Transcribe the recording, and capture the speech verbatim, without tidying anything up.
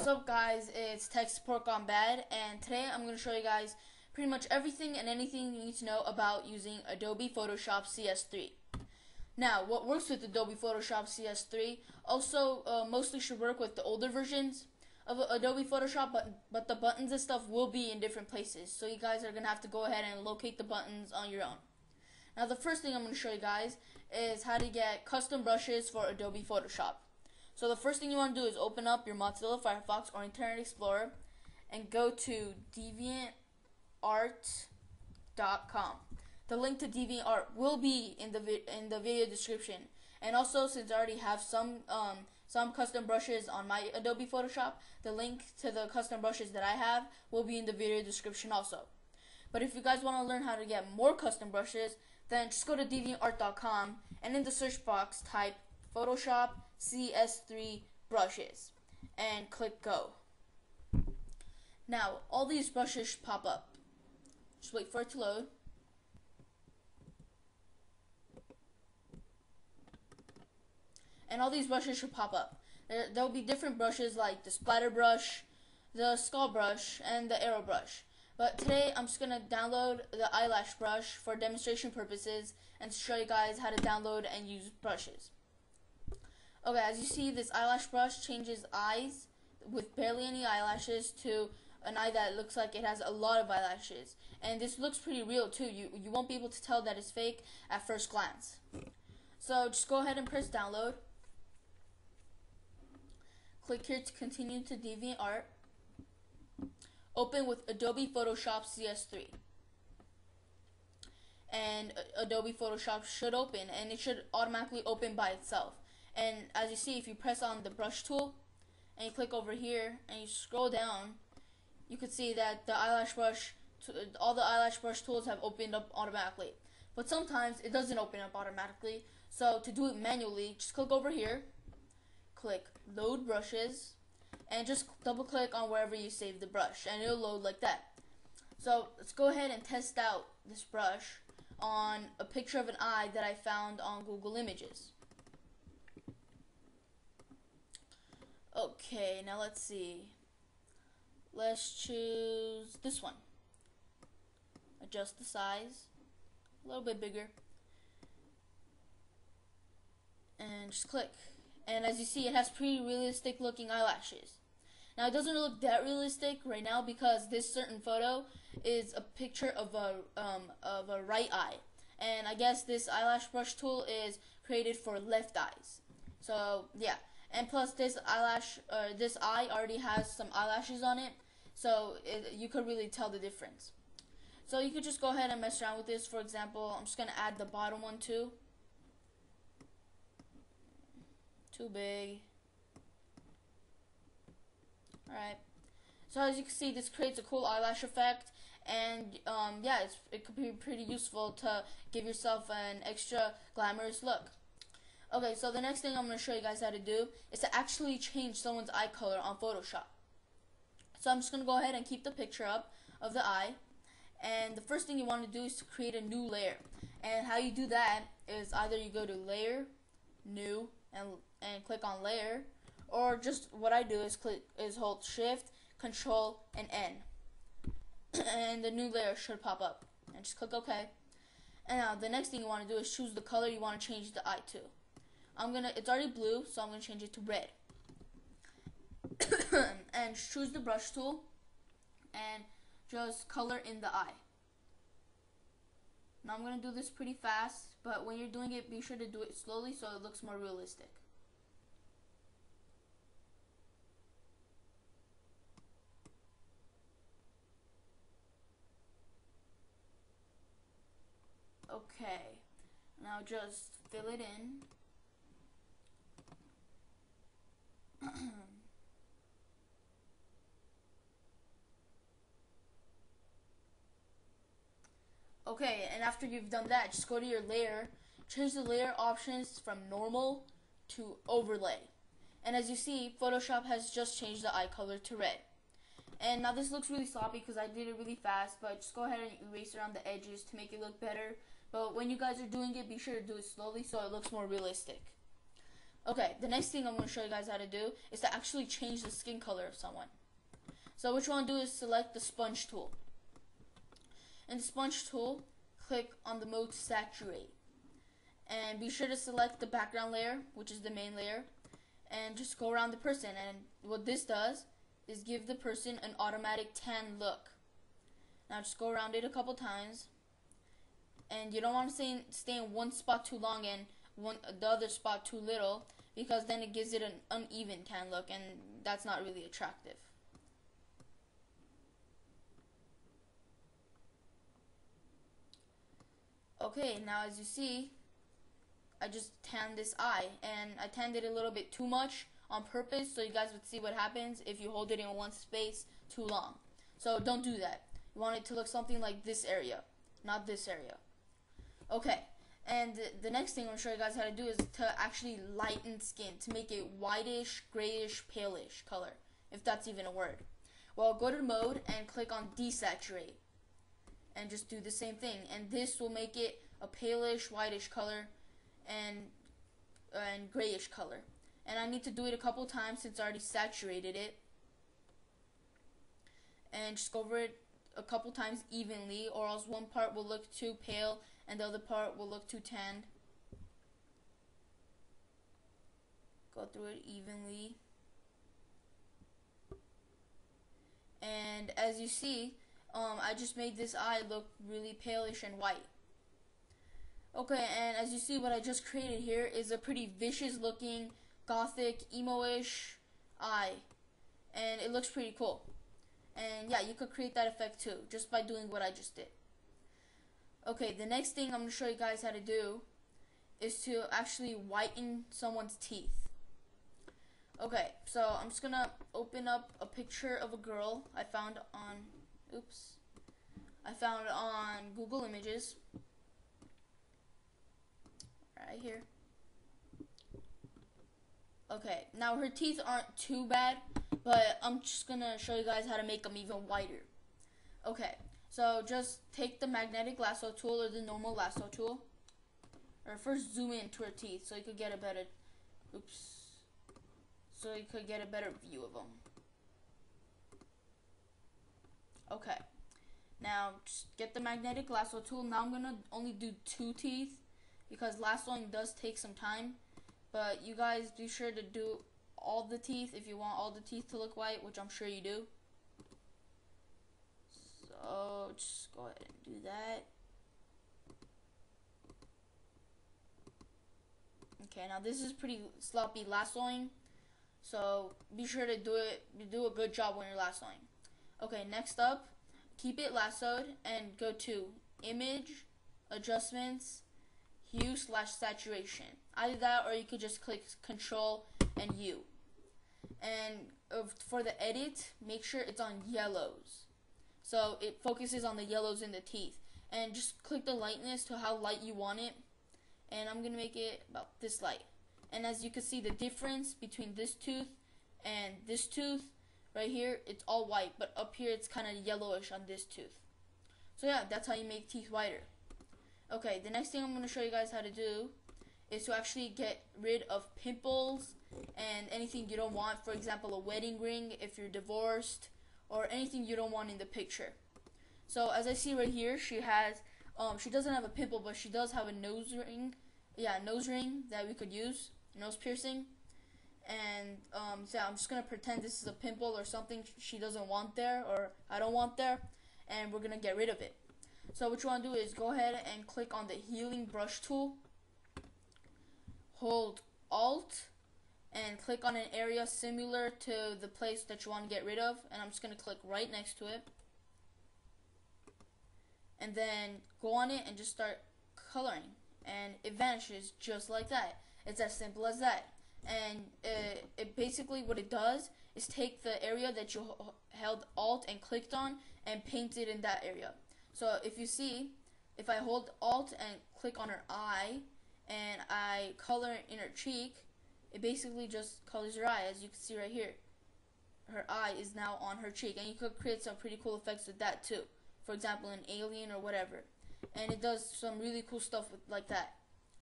What's up, guys? It's Tech Support Gone Bad, and today I'm going to show you guys pretty much everything and anything you need to know about using Adobe Photoshop C S three. Now, what works with Adobe Photoshop C S three also uh, mostly should work with the older versions of Adobe Photoshop, but, but the buttons and stuff will be in different places, so you guys are going to have to go ahead and locate the buttons on your own. Now, the first thing I'm going to show you guys is how to get custom brushes for Adobe Photoshop. So the first thing you want to do is open up your Mozilla Firefox or Internet Explorer and go to deviant art dot com. The link to DeviantArt will be in the vi in the video description. And also, since I already have some um, some custom brushes on my Adobe Photoshop, the link to the custom brushes that I have will be in the video description also. But if you guys want to learn how to get more custom brushes, then just go to deviant art dot com and in the search box type Photoshop C S three brushes and click go. Now all these brushes should pop up. Just wait for it to load. And all these brushes should pop up. There will be different brushes like the splatter brush, the skull brush, and the arrow brush. But today I'm just going to download the eyelash brush for demonstration purposes and to show you guys how to download and use brushes. Okay, as you see, this eyelash brush changes eyes with barely any eyelashes to an eye that looks like it has a lot of eyelashes. And this looks pretty real, too. You, you won't be able to tell that it's fake at first glance. So just go ahead and press download. Click here to continue to DeviantArt. Open with Adobe Photoshop C S three. And Adobe Photoshop should open, and it should automatically open by itself. And as you see, if you press on the brush tool and you click over here and you scroll down, you can see that the eyelash brush, all the eyelash brush tools have opened up automatically. But sometimes it doesn't open up automatically. So to do it manually, just click over here, click load brushes, and just double click on wherever you save the brush and it'll load like that. So let's go ahead and test out this brush on a picture of an eye that I found on Google Images. Okay, now let's see. Let's choose this one. Adjust the size. A little bit bigger. And just click. And as you see, it has pretty realistic looking eyelashes. Now, it doesn't look that realistic right now because this certain photo is a picture of a, um, of a right eye. And I guess this eyelash brush tool is created for left eyes. So, yeah. And plus, this eyelash, or this eye already has some eyelashes on it, so it, you could really tell the difference. So you could just go ahead and mess around with this. For example, I'm just gonna add the bottom one too. Too big. All right. So as you can see, this creates a cool eyelash effect, and um, yeah, it's, it could be pretty useful to give yourself an extra glamorous look. Okay, so the next thing I'm going to show you guys how to do is to actually change someone's eye color on Photoshop. So I'm just going to go ahead and keep the picture up of the eye. And the first thing you want to do is to create a new layer. And how you do that is either you go to Layer, New, and and click on Layer, or just what I do is click is hold Shift, Control, and N. And the new layer should pop up. And just click OK. And now the next thing you want to do is choose the color you want to change the eye to. I'm gonna, it's already blue, so I'm gonna change it to red. And choose the brush tool and just color in the eye. Now I'm gonna do this pretty fast, but when you're doing it, be sure to do it slowly so it looks more realistic. Okay, now just fill it in. Okay, and after you've done that, just go to your layer, change the layer options from normal to overlay. And as you see, Photoshop has just changed the eye color to red. And now this looks really sloppy because I did it really fast, but just go ahead and erase around the edges to make it look better. But when you guys are doing it, be sure to do it slowly so it looks more realistic. Okay, the next thing I'm going to show you guys how to do is to actually change the skin color of someone. So what you want to do is select the sponge tool. In the sponge tool, click on the mode saturate. And be sure to select the background layer, which is the main layer, and just go around the person. And what this does is give the person an automatic tan look. Now just go around it a couple times. And you don't want to stay in, stay in one spot too long and one the other spot too little, because then it gives it an uneven tan look, and that's not really attractive. Okay, now as you see, I just tanned this eye, and I tanned it a little bit too much on purpose so you guys would see what happens if you hold it in one space too long. So don't do that. You want it to look something like this area, not this area. Okay, and the next thing I'm going to show you guys how to do is to actually lighten skin, to make it whitish, grayish, palish color, if that's even a word. Well, go to mode and click on desaturate, and just do the same thing, and this will make it a palish, whitish color, and uh, and grayish color. And I need to do it a couple times since I already saturated it, and just go over it a couple times evenly, or else one part will look too pale and the other part will look too tanned. Go through it evenly, and as you see, um, I just made this eye look really palish and white. Okay, and as you see, what I just created here is a pretty vicious looking, gothic, emo-ish eye. And it looks pretty cool. And yeah, you could create that effect too, just by doing what I just did. Okay, the next thing I'm going to show you guys how to do is to actually whiten someone's teeth. Okay, so I'm just going to open up a picture of a girl I found on, oops, I found on Google Images. Right here. Okay, now her teeth aren't too bad, but I'm just gonna show you guys how to make them even whiter. Okay, so just take the magnetic lasso tool or the normal lasso tool, or first zoom into her teeth so you could get a better, oops, so you could get a better view of them. Okay, now just get the magnetic lasso tool. Now I'm gonna only do two teeth, because lassoing does take some time, but you guys be sure to do all the teeth if you want all the teeth to look white, which I'm sure you do. So just go ahead and do that. Okay, now this is pretty sloppy lassoing, so be sure to do it, do a good job when you're lassoing. Okay, next up, keep it lassoed and go to Image, Adjustments, Hue slash saturation. Either that, or you could just click Control and U. And for the edit, make sure it's on yellows, so it focuses on the yellows in the teeth. And just click the lightness to how light you want it. And I'm gonna make it about this light. And as you can see, the difference between this tooth and this tooth right here, it's all white, but up here it's kind of yellowish on this tooth. So yeah, that's how you make teeth whiter. Okay, the next thing I'm going to show you guys how to do is to actually get rid of pimples and anything you don't want. For example, a wedding ring if you're divorced, or anything you don't want in the picture. So as I see right here, she has, um, she doesn't have a pimple, but she does have a nose ring. Yeah, nose ring that we could use, nose piercing. And um, so I'm just going to pretend this is a pimple or something she doesn't want there, or I don't want there, and we're going to get rid of it. So what you want to do is go ahead and click on the healing brush tool, hold Alt, and click on an area similar to the place that you want to get rid of, and I'm just going to click right next to it, and then go on it and just start coloring, and it vanishes just like that. It's as simple as that. And it, it basically what it does is take the area that you held Alt and clicked on and paint it in that area. So if you see, if I hold Alt and click on her eye, and I color in her cheek, it basically just colors her eye, as you can see right here. Her eye is now on her cheek, and you could create some pretty cool effects with that too. For example, an alien or whatever. And it does some really cool stuff with, like that.